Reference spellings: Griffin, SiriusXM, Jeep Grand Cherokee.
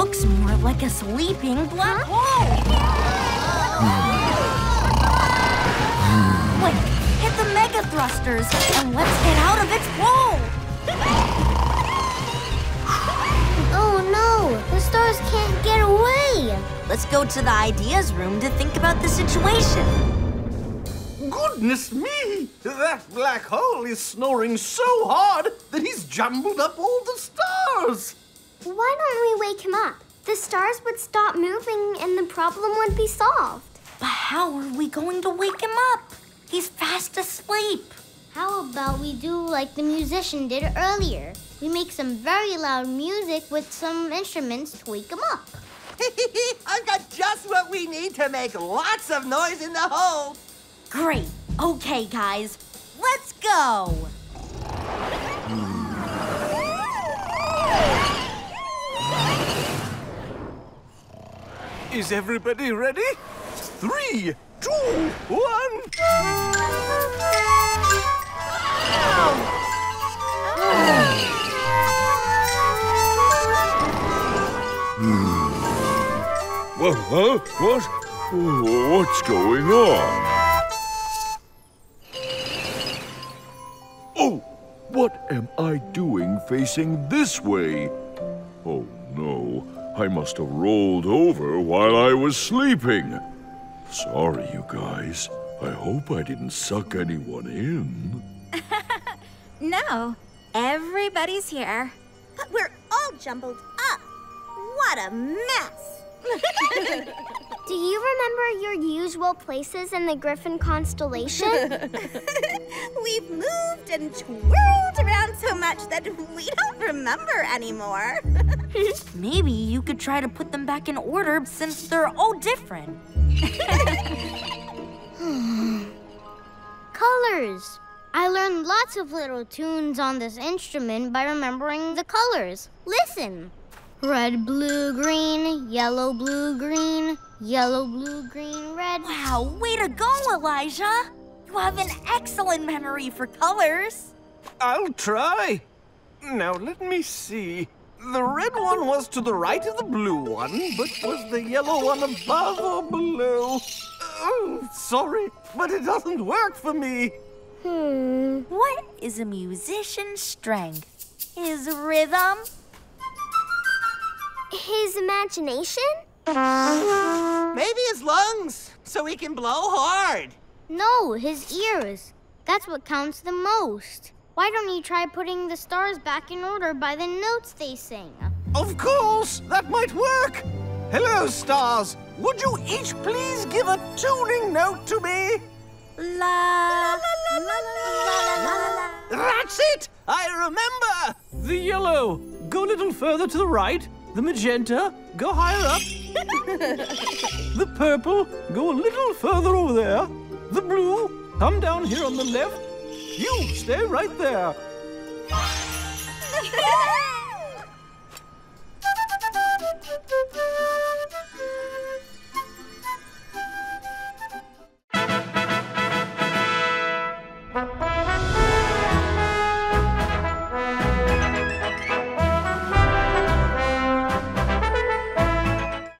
looks more like a sleeping black hole. Wait, hit the mega thrusters and let's get out of its hole. Oh no, the stars can't get away. Let's go to the ideas room to think about the situation. Goodness me! That black hole is snoring so hard that he's jumbled up all the stars! Why don't we wake him up? The stars would stop moving and the problem would be solved. But how are we going to wake him up? He's fast asleep. How about we do like the musician did earlier? We make some very loud music with some instruments to wake him up. I've got just what we need to make lots of noise in the hole. Great. Okay, guys. Let's go. Is everybody ready? 3, 2, 1. Whoa, whoa, what? What's going on? What am I doing facing this way? Oh no, I must have rolled over while I was sleeping. Sorry, you guys. I hope I didn't suck anyone in. No, everybody's here. But we're all jumbled up. What a mess. Do you remember your usual places in the Griffin constellation? We've moved and twirled around so much that we don't remember anymore. Maybe you could try to put them back in order since they're all different. Colors. I learned lots of little tunes on this instrument by remembering the colors. Listen. Red, blue, green, yellow, blue, green, yellow, blue, green, red. Wow, way to go, Elijah! You have an excellent memory for colors. I'll try. Now, let me see. The red one was to the right of the blue one, but was the yellow one above or below? Oh, sorry, but it doesn't work for me. What is a musician's strength? His rhythm? His imagination? Maybe his lungs, so he can blow hard. No, his ears. That's what counts the most. Why don't you try putting the stars back in order by the notes they sing? Of course, that might work. Hello, stars. Would you each please give a tuning note to me? La, la, la, la, la, la, la. That's it! I remember! The yellow. Go a little further to the right. The magenta, go higher up. The purple, go a little further over there. The blue, come down here on the left. You, stay right there.